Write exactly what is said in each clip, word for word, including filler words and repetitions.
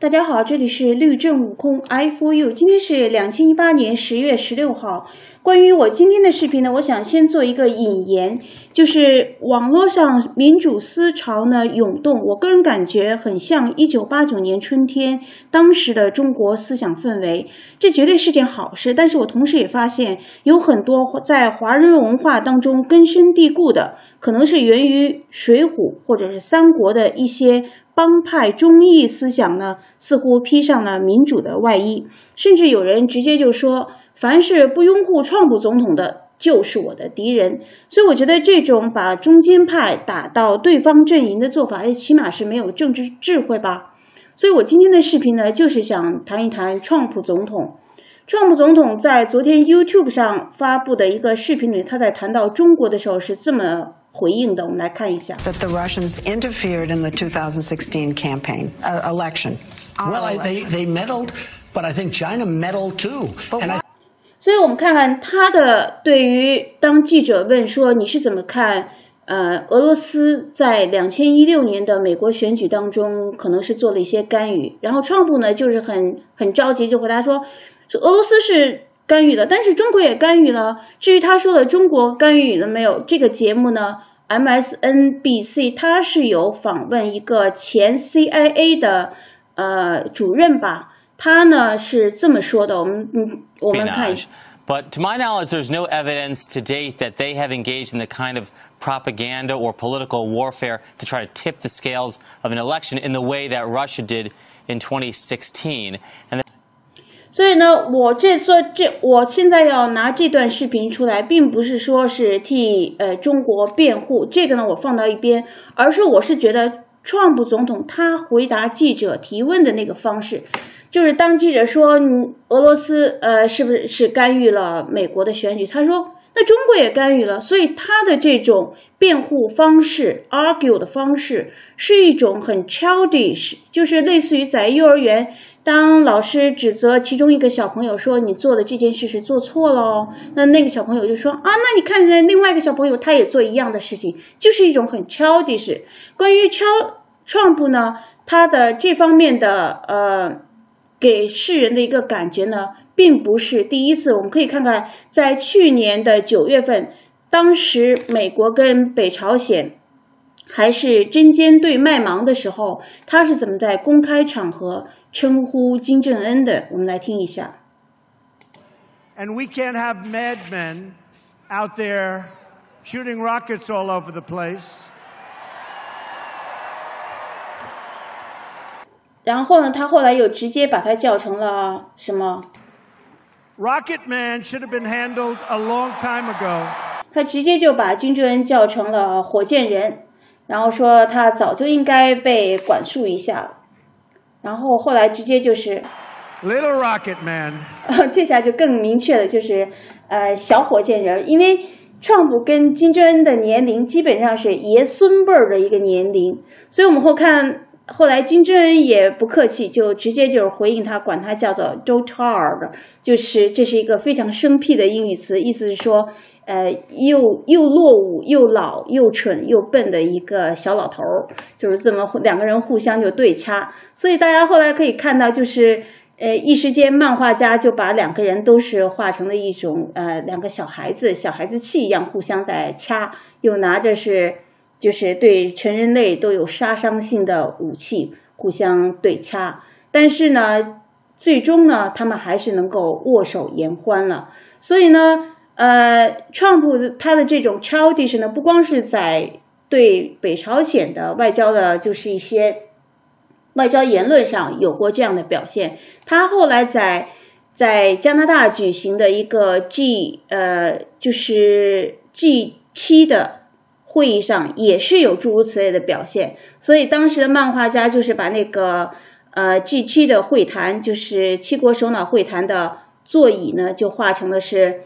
大家好，这里是律政悟空 I for you， 今天是二零一八年十月十六号。关于我今天的视频呢，我想先做一个引言，就是网络上民主思潮呢涌动，我个人感觉很像一九八九年春天当时的中国思想氛围，这绝对是件好事。但是我同时也发现，有很多在华人文化当中根深蒂固的，可能是源于水浒或者是三国的一些帮派忠义思想呢，似乎披上了民主的外衣，甚至有人直接就说，凡是不拥护川普总统的就是我的敌人。所以我觉得这种把中间派打到对方阵营的做法，起码是没有政治智慧吧。所以我今天的视频呢，就是想谈一谈川普总统。川普总统在昨天 YouTube 上发布的一个视频里，他在谈到中国的时候是这么回应的，我们来看一下。That the Russians interfered in the two thousand sixteen campaign uh, election. Well, I, they they meddled, but I think China meddled too. And I 所以我们看看他的对于当记者问说你是怎么看呃俄罗斯在二零一六年的美国选举当中可能是做了一些干预，然后川普呢就是很很着急就回答说俄罗斯是干预了，但是中国也干预了。至于他说的中国干预了没有，这个节目呢 M S N B C 它是有访问一个前 C I A 的呃主任吧，他呢是这么说的，我们嗯我们看一下。But to my knowledge, there's no evidence to date that they have engaged in the kind of propaganda or political warfare to try to tip the scales of an election in the way that Russia did in twenty sixteen. And 所以呢，我这做这，我现在要拿这段视频出来，并不是说是替呃中国辩护，这个呢我放到一边，而是我是觉得川普总统他回答记者提问的那个方式。就是当记者说俄罗斯呃是不是是干预了美国的选举，他说那中国也干预了，所以他的这种辩护方式 argue 的方式是一种很 childish， 就是类似于在幼儿园当老师指责其中一个小朋友说你做的这件事是做错了哦，那那个小朋友就说啊，那你看看另外一个小朋友他也做一样的事情，就是一种很 childish。 关于 Trump 呢，他的这方面的呃给世人的一个感觉呢，并不是第一次。我们可以看看，在去年的九月份，当时美国跟北朝鲜还是针尖对麦芒的时候，他是怎么在公开场合称呼金正恩的？我们来听一下。And we can't have madmen out there shooting rockets all over the place. 然后呢，他后来又直接把它叫成了什么 ？Rocket Man should have been handled a long time ago。他直接就把金正恩叫成了火箭人，然后说他早就应该被管束一下了。然后后来直接就是 Little Rocket Man。这下就更明确了，就是呃小火箭人，因为川普跟金正恩的年龄基本上是爷孙辈儿的一个年龄，所以我们会看。后来金正恩也不客气，就直接就是回应他，管他叫做 "dotard"， 就是这是一个非常生僻的英语词，意思是说，呃，又又落伍、又老、又蠢、又笨的一个小老头，就是这么两个人互相就对掐。所以大家后来可以看到，就是呃，一时间漫画家就把两个人都是画成了一种呃两个小孩子、小孩子气一样互相在掐，又拿着是。就是对全人类都有杀伤性的武器互相对掐，但是呢最终呢他们还是能够握手言欢了。所以呢呃川普他的这种 childish 呢，不光是在对北朝鲜的外交的就是一些外交言论上有过这样的表现，他后来在在加拿大举行的一个 G 呃就是 G 七 的会议上也是有诸如此类的表现，所以当时的漫画家就是把那个呃 G 七 的会谈，就是七国首脑会谈的座椅呢，就画成的是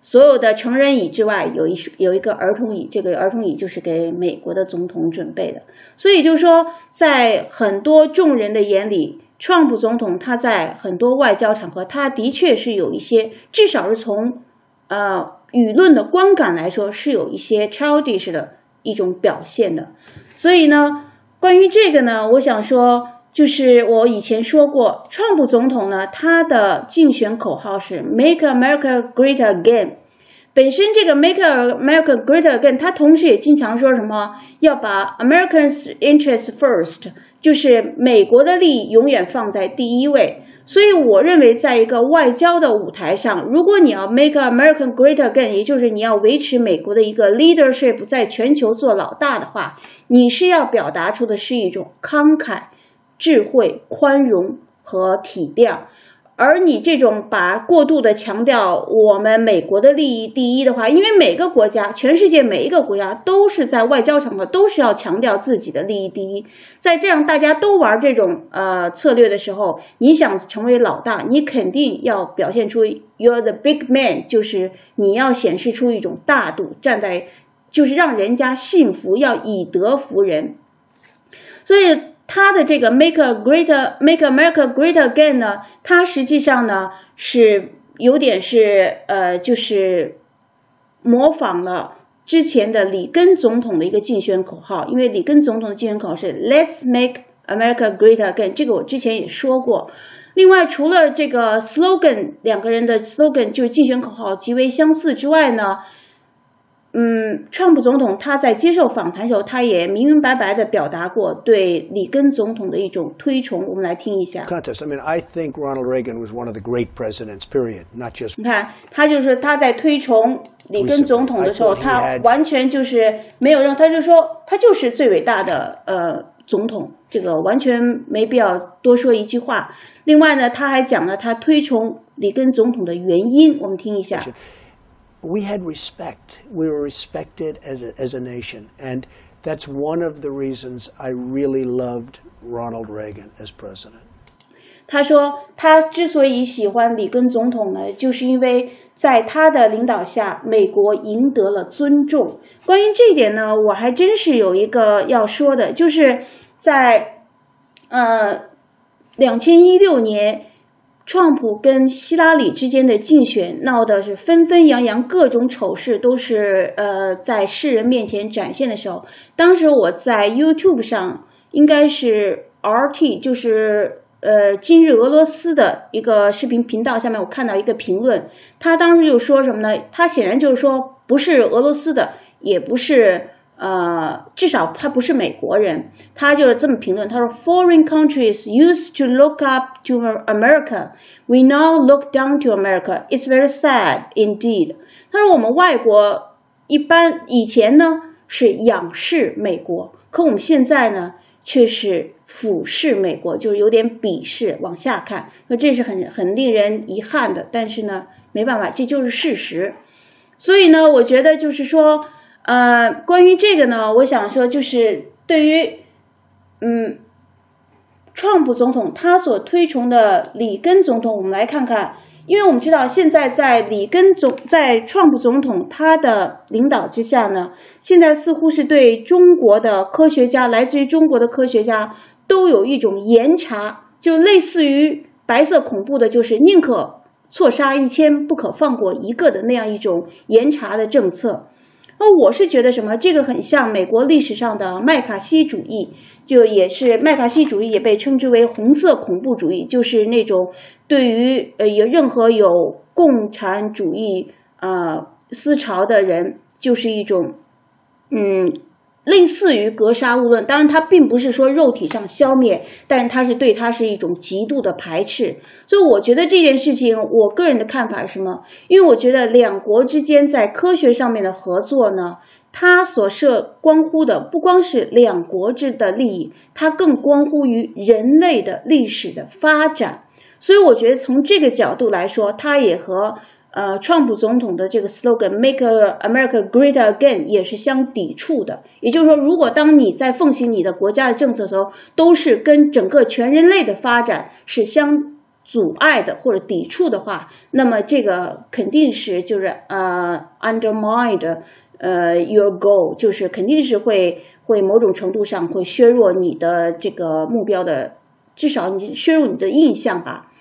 所有的成人椅之外有一有一个儿童椅，这个儿童椅就是给美国的总统准备的。所以就是说，在很多众人的眼里，川普总统他在很多外交场合，他的确是有一些，至少是从呃。舆论的观感来说是有一些 childish 的一种表现的。所以呢关于这个呢，我想说就是我以前说过，川普总统呢，他的竞选口号是 Make America Great Again。本身这个 Make America Great Again， 他同时也经常说什么要把 Americans' interest first， 就是美国的利益永远放在第一位。所以我认为，在一个外交的舞台上，如果你要 Make America Great Again， 也就是你要维持美国的一个 leadership 在全球做老大的话，你是要表达出的是一种慷慨、智慧、宽容和体谅。而你这种把过度的强调我们美国的利益第一的话，因为每个国家，全世界每一个国家都是在外交场合都是要强调自己的利益第一，在这样大家都玩这种呃策略的时候，你想成为老大，你肯定要表现出 you're the big man， 就是你要显示出一种大度，站在就是让人家信服，要以德服人。所以他的这个 Make a Great Make America Great Again 呢，它实际上呢是有点是呃，就是模仿了之前的里根总统的一个竞选口号，因为里根总统的竞选口号是 Let's Make America Great Again， 这个我之前也说过。另外，除了这个 slogan 两个人的 slogan 就是竞选口号极为相似之外呢。嗯，川普总统他在接受访谈时候，他也明明白白的表达过对里根总统的一种推崇。我们来听一下。Contest. I mean, I think Ronald Reagan was one of the great presidents. Period. Not just. 你看，他就是他在推崇里根总统的时候，他完全就是没有让，他就说他就是最伟大的呃总统，这个完全没必要多说一句话。另外呢，他还讲了他推崇里根总统的原因，我们听一下。We had respect. We were respected as a, as a nation, and that's one of the reasons I really loved Ronald Reagan as president. 他说，他之所以喜欢里根总统呢，就是因为在他的领导下，美国赢得了尊重。关于这一点呢，我还真是有一个要说的，就是在呃二零一六年。川普跟希拉里之间的竞选闹的是纷纷扬扬，各种丑事都是呃在世人面前展现的时候，当时我在 YouTube 上应该是 R T， 就是呃今日俄罗斯的一个视频频道下面，我看到一个评论，他当时就说什么呢？他显然就是说不是俄罗斯的，也不是。呃，至少他不是美国人，他就是这么评论。他说 ：“Foreign countries used to look up to America, we now look down to America. It's very sad indeed.” 他说我们外国一般以前呢是仰视美国，可我们现在呢却是俯视美国，就是有点鄙视，往下看。那这是很很令人遗憾的，但是呢没办法，这就是事实。所以呢，我觉得就是说。呃，关于这个呢，我想说，就是对于，嗯，川普总统他所推崇的里根总统，我们来看看，因为我们知道现在在里根总在川普总统他的领导之下呢，现在似乎是对中国的科学家，来自于中国的科学家都有一种严查，就类似于白色恐怖的，就是宁可错杀一千，不可放过一个的那样一种严查的政策。那我是觉得什么？这个很像美国历史上的麦卡锡主义，就也是麦卡锡主义也被称之为红色恐怖主义，就是那种对于呃有任何有共产主义呃思潮的人，就是一种嗯类似于格杀勿论。当然，它并不是说肉体上消灭，但它是对它是一种极度的排斥。所以我觉得这件事情，我个人的看法是什么？因为我觉得两国之间在科学上面的合作呢，它所涉关乎的不光是两国之的利益，它更关乎于人类的历史的发展。所以我觉得从这个角度来说，它也和呃，川普总统的这个 slogan "Make America Great Again" 也是相抵触的。也就是说，如果当你在奉行你的国家的政策的时候，都是跟整个全人类的发展是相阻碍的或者抵触的话，那么这个肯定是就是呃 undermined 呃 your goal， 就是肯定是会会某种程度上会削弱你的这个目标的，至少你削弱你的印象吧。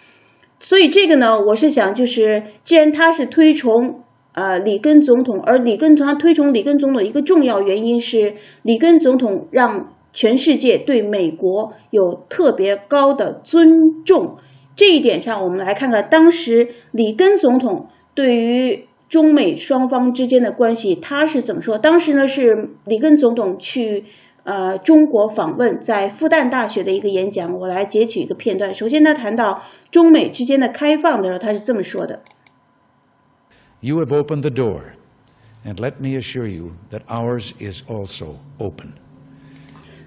所以这个呢，我是想就是，既然他是推崇呃里根总统，而里根他推崇里根总统的一个重要原因是，里根总统让全世界对美国有特别高的尊重。这一点上，我们来看看当时里根总统对于中美双方之间的关系他是怎么说。当时呢是里根总统去呃中国访问，在复旦大学的一个演讲，我来截取一个片段。首先他谈到中美之间的开放的时候，他是这么说的 You have opened the door, and let me assure you that ours is also open.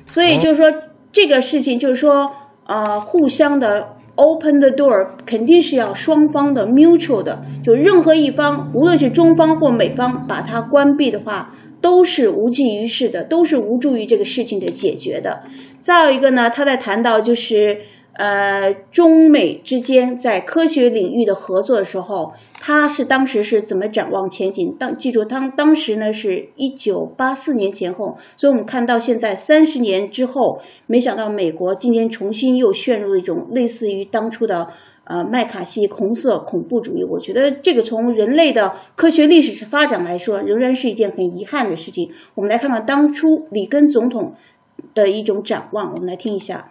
所以就是说这个事情就是说呃互相的 Open the door 肯定是要双方的 mutual 的，就任何一方，无论是中方或美方，把它关闭的话，都是无济于事的，都是无助于这个事情的解决的。再有一个呢，他在谈到就是呃中美之间在科学领域的合作的时候，他是当时是怎么展望前景？当记住当当时呢是一九八四年前后，所以我们看到现在三十年之后，没想到美国今天重新又陷入一种类似于当初的呃麦卡锡红色恐怖主义。我觉得这个从人类的科学历史发展来说，仍然是一件很遗憾的事情。我们来看看当初里根总统的一种展望，我们来听一下。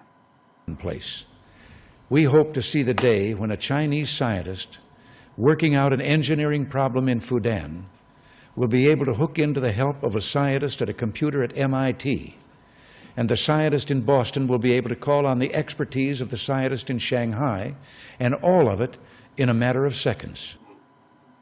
We hope to see the day when a Chinese scientist working out an engineering problem in Fudan will be able to hook into the help of a scientist at a computer at M I T, and the scientist in Boston will be able to call on the expertise of the scientist in Shanghai, and all of it in a matter of seconds.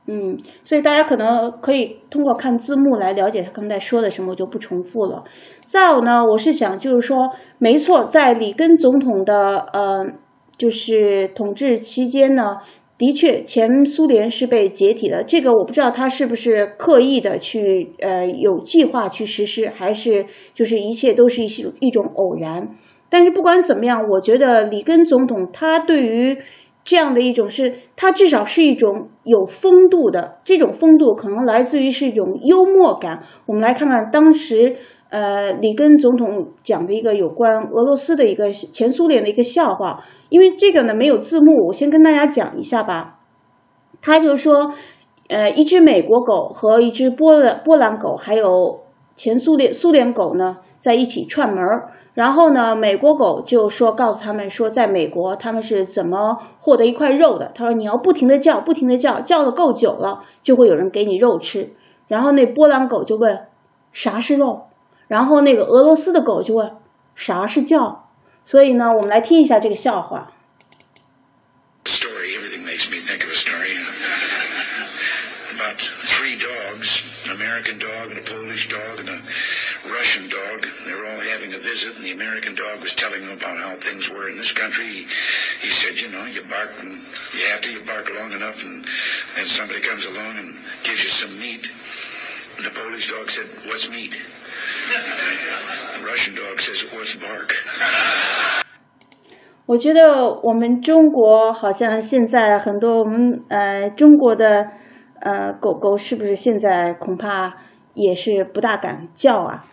嗯，所以大家可能可以通过看字幕来了解他刚才说的什么，我就不重复了。再有呢，我是想就是说，没错，在里根总统的呃就是统治期间呢，的确前苏联是被解体的。这个我不知道他是不是刻意的去呃有计划去实施，还是就是一切都是一一种偶然。但是不管怎么样，我觉得里根总统他对于这样的一种是，它至少是一种有风度的，这种风度可能来自于是一种幽默感。我们来看看当时呃里根总统讲的一个有关俄罗斯的一个前苏联的一个笑话，因为这个呢没有字幕，我先跟大家讲一下吧。他就说，呃，一只美国狗和一只波兰波兰狗，还有前苏联苏联狗呢，在一起串门儿。然后呢，美国狗就说告诉他们说，在美国他们是怎么获得一块肉的。他说你要不停的叫，不停的叫，叫了够久了，就会有人给你肉吃。然后那波兰狗就问啥是肉，然后那个俄罗斯的狗就问啥是叫。所以呢，我们来听一下这个笑话。Story, everything makes me think of a story about three dogs, an American dog and a Polish dog and a.Russian dog. They were all having a visit, and the American dog was telling them about how things were in this country. He, he said, you know, you bark and you have to, you bark long enough, and then somebody comes along and gives you some meat. And the Polish dog said, what's meat? The Russian dog says, what's bark? 我觉得我们中国好像现在很多我们呃中国的呃狗狗是不是现在恐怕也是不大敢叫啊。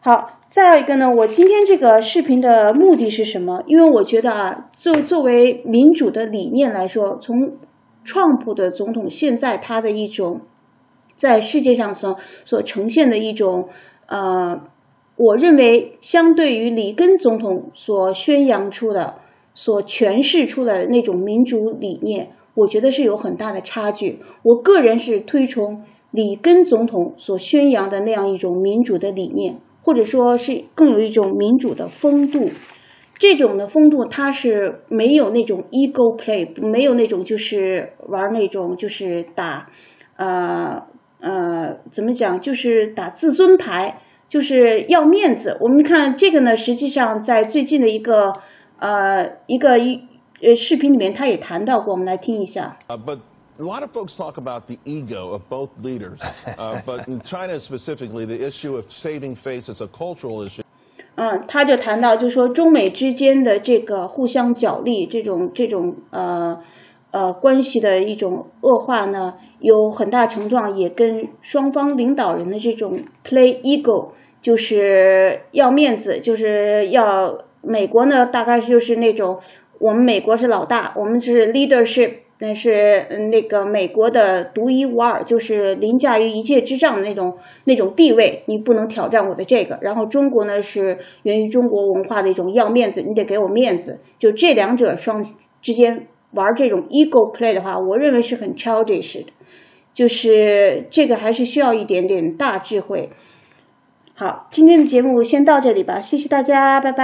好，再有一个呢，我今天这个视频的目的是什么？因为我觉得啊，作作为民主的理念来说，从川普的总统现在他的一种在世界上所所呈现的一种呃，我认为相对于里根总统所宣扬出的、所诠释出来的那种民主理念，我觉得是有很大的差距。我个人是推崇里根总统所宣扬的那样一种民主的理念。或者说是更有一种民主的风度，这种的风度它是没有那种 ego play， 没有那种就是玩那种就是打呃呃怎么讲，就是打自尊牌，就是要面子。我们看这个呢，实际上在最近的一个呃一个一呃视频里面他也谈到过，我们来听一下。Uh, but A lot of folks talk about the ego of both leaders, uh, but in China specifically, the issue of saving face is a cultural issue. 嗯，他就谈到，就说中美之间的这个互相角力，这种这种呃呃关系的一种恶化呢，有很大程度上也跟双方领导人的这种 play ego， 就是要面子，就是要美国呢，大概就是那种我们美国是老大，我们是 leadership。但是那个美国的独一无二，就是凌驾于一介之上的那种那种地位，你不能挑战我的这个。然后中国呢是源于中国文化的一种要面子，你得给我面子，就这两者双之间玩这种 ego play 的话，我认为是很 childish 的，就是这个还是需要一点点大智慧。好，今天的节目先到这里吧，谢谢大家，拜拜。